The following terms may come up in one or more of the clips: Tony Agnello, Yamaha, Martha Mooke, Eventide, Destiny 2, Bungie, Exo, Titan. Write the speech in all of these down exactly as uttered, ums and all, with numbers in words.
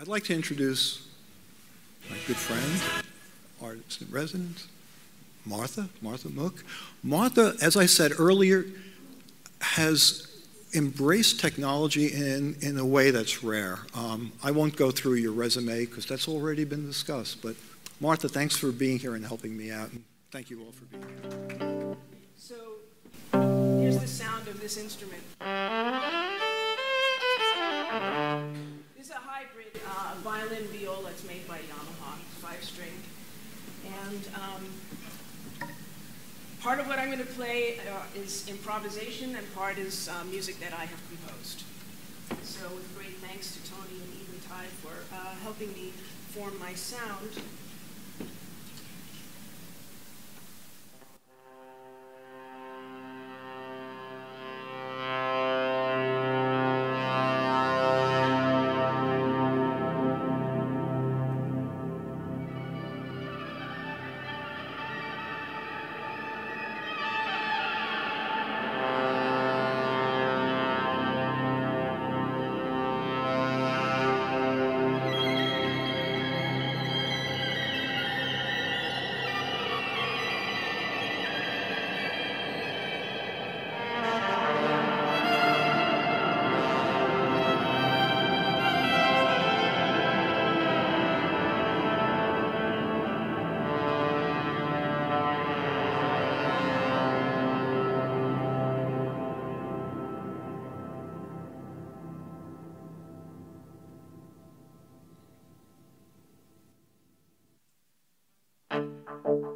I'd like to introduce my good friend, artist in residence, Martha, Martha Mooke. Martha, as I said earlier, has embraced technology in, in a way that's rare. Um, I won't go through your resume because that's already been discussed, but Martha, thanks for being here and helping me out. And thank you all for being here. So here's the sound of this instrument. This is a hybrid uh, violin viola. It's made by Yamaha, five string. And um, part of what I'm going to play uh, is improvisation, and part is uh, music that I have composed. So with great thanks to Tony and Eventide for uh, helping me form my sound. Bye.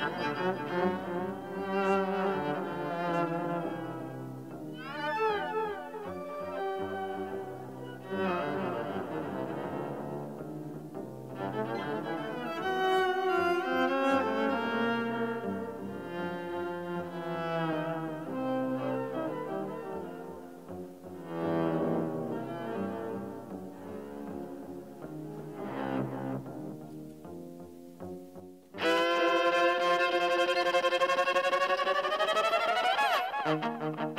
Thank you.